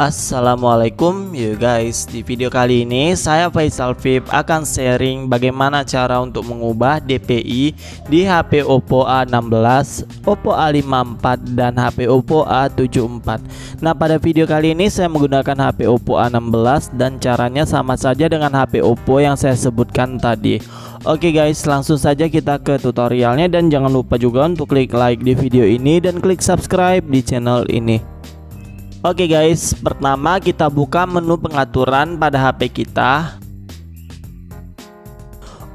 Assalamualaikum you guys. Di video kali ini saya Faisal VIP akan sharing bagaimana cara untuk mengubah DPI di HP Oppo A16, Oppo A54 dan HP Oppo A74. Nah, pada video kali ini saya menggunakan HP Oppo A16 dan caranya sama saja dengan HP Oppo yang saya sebutkan tadi. Oke guys, langsung saja kita ke tutorialnya, dan jangan lupa juga untuk klik like di video ini dan klik subscribe di channel ini. Oke guys, pertama kita buka menu pengaturan pada HP kita.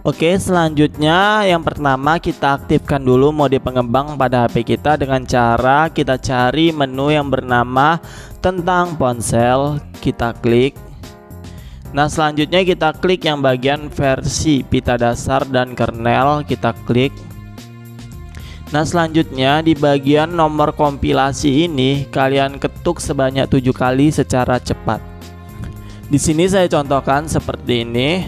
Oke, selanjutnya yang pertama kita aktifkan dulu mode pengembang pada HP kita dengan cara kita cari menu yang bernama tentang ponsel, kita klik. Nah, selanjutnya kita klik yang bagian versi, pita dasar dan kernel, kita klik. Nah, selanjutnya di bagian nomor kompilasi ini kalian ketuk sebanyak 7 kali secara cepat. Di sini saya contohkan seperti ini.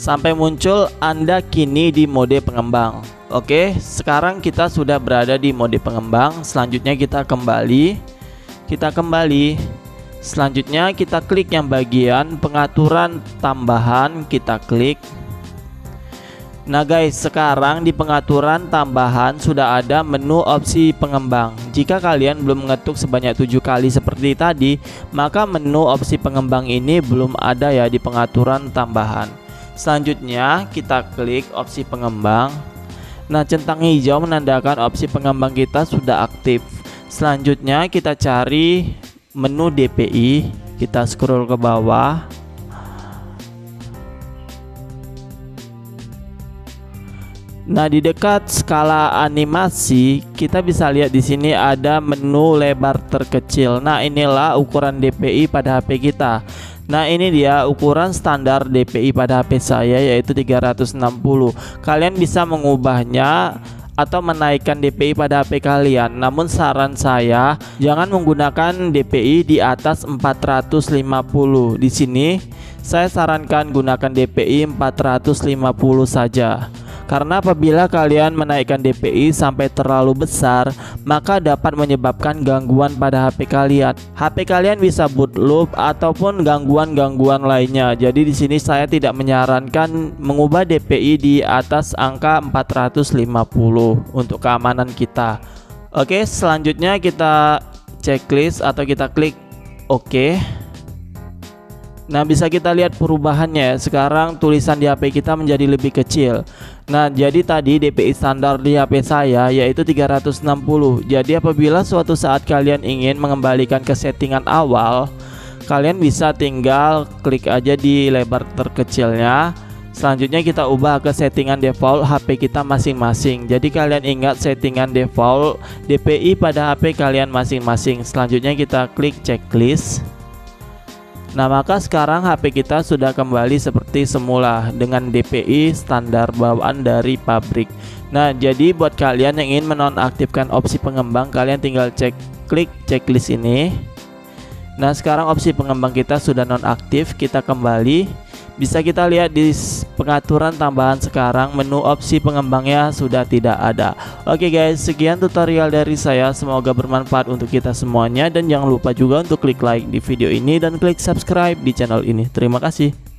Sampai muncul Anda kini di mode pengembang. Oke, sekarang kita sudah berada di mode pengembang. Selanjutnya kita kembali. Selanjutnya kita klik yang bagian pengaturan tambahan, kita klik. Nah guys, sekarang di pengaturan tambahan sudah ada menu opsi pengembang. Jika kalian belum mengetuk sebanyak 7 kali seperti tadi, maka menu opsi pengembang ini belum ada ya di pengaturan tambahan. Selanjutnya kita klik opsi pengembang. Nah, centang hijau menandakan opsi pengembang kita sudah aktif. Selanjutnya kita cari menu DPI, kita scroll ke bawah. Nah, di dekat skala animasi kita bisa lihat di sini ada menu lebar terkecil. Nah, inilah ukuran DPI pada HP kita. Nah, ini dia ukuran standar DPI pada HP saya, yaitu 360. Kalian bisa mengubahnya atau menaikkan DPI pada HP kalian. Namun saran saya, jangan menggunakan DPI di atas 450. Di sini saya sarankan gunakan DPI 450 saja. Karena apabila kalian menaikkan DPI sampai terlalu besar, maka dapat menyebabkan gangguan pada HP kalian. HP kalian bisa bootloop ataupun gangguan-gangguan lainnya. Jadi di sini saya tidak menyarankan mengubah DPI di atas angka 450 untuk keamanan kita. Oke, selanjutnya kita checklist atau kita klik OK. Nah, bisa kita lihat perubahannya. Sekarang tulisan di HP kita menjadi lebih kecil. Nah, jadi tadi DPI standar di HP saya yaitu 360. Jadi apabila suatu saat kalian ingin mengembalikan ke settingan awal, kalian bisa tinggal klik aja di lebar terkecilnya. Selanjutnya kita ubah ke settingan default HP kita masing-masing. Jadi kalian ingat settingan default DPI pada HP kalian masing-masing. Selanjutnya kita klik checklist. Nah, maka sekarang HP kita sudah kembali seperti semula dengan DPI standar bawaan dari pabrik. Nah, jadi buat kalian yang ingin menonaktifkan opsi pengembang, kalian tinggal klik checklist ini. Nah, sekarang opsi pengembang kita sudah nonaktif. Kita kembali. Bisa kita lihat di pengaturan tambahan sekarang menu opsi pengembangnya sudah tidak ada. Oke guys, sekian tutorial dari saya. Semoga bermanfaat untuk kita semuanya, dan jangan lupa juga untuk klik like di video ini dan klik subscribe di channel ini. Terima kasih.